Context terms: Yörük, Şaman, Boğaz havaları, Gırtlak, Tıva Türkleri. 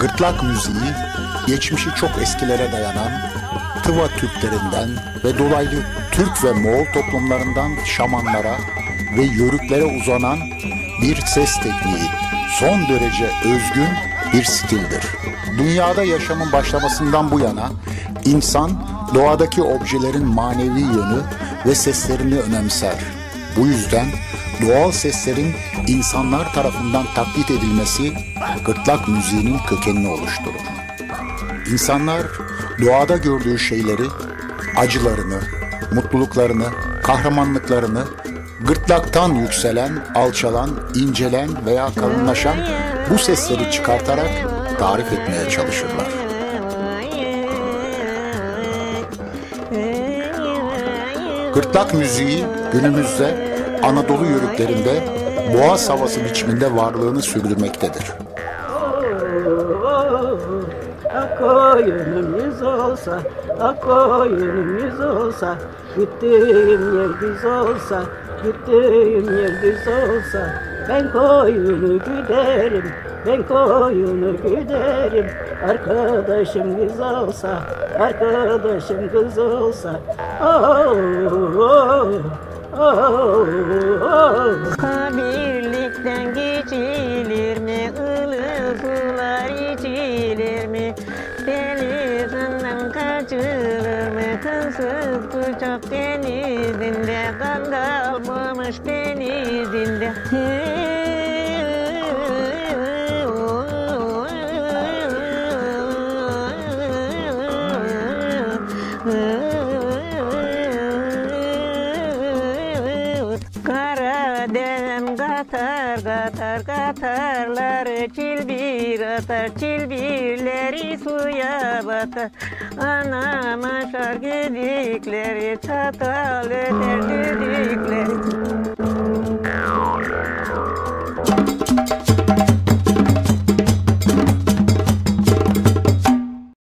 Gırtlak müziği, geçmişi çok eskilere dayanan Tıva Türklerinden ve dolaylı Türk ve Moğol toplumlarından şamanlara ve yörüklere uzanan bir ses tekniği, son derece özgün bir stildir. Dünyada yaşamın başlamasından bu yana insan doğadaki objelerin manevi yönü ve seslerini önemser. Bu yüzden doğal seslerin insanlar tarafından taklit edilmesi gırtlak müziğinin kökenini oluşturur. İnsanlar doğada gördüğü şeyleri, acılarını, mutluluklarını, kahramanlıklarını gırtlaktan yükselen, alçalan, incelen veya kalınlaşan bu sesleri çıkartarak tarif etmeye çalışırlar. Gırtlak müziği günümüzde Anadolu yörüklerinde boğaz havası biçiminde varlığını sürdürmektedir. Ben koyunu güderim, ben koyunu güderim. Arkadaşım kız olsa, arkadaşım kız olsa. Oh, oh, oh, oh. Kabirlikten geçilir mi? Ilısular içilir mi? Denizden kaçılır mı? Kızsız kucak denizinde, kan kalmamış denizinde. Karadem katar katar katarları çilbir atar, çilbirleri suya batar. Anam aşar gedikleri, çatal öter düdükleri.